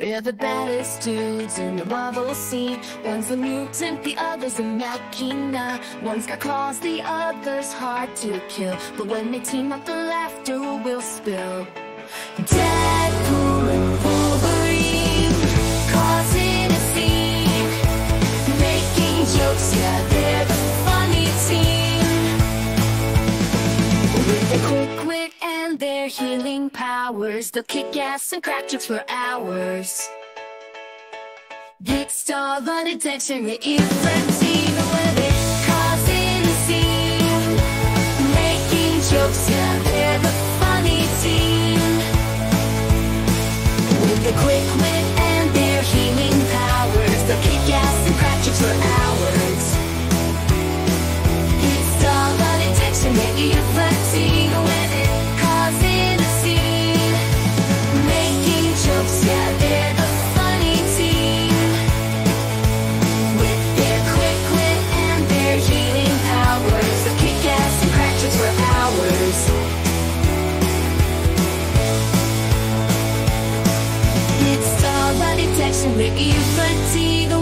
We're the baddest dudes in the Marvel scene. One's a mutant, the other's a machina. One's got claws, the other's hard to kill. But when they team up, the laughter will spill. Deadpool and Wolverine, causing a scene, making jokes, yeah, they're the funny team. With the quick wit and their healing powers, they'll kick ass and crack jokes for hours. Big star on attention, the infant team, with it causing a scene, making jokes, yeah, they're the funny team. With the quick wit and their healing powers, they'll kick ass and crack jokes for hours. Big star on attention, the infant team, with it causing a scene, making jokes, yeah, they're the funny team. With their quick wit and their healing powers, they'll kick ass and crack jokes for hours. It's all about detection, the infant team.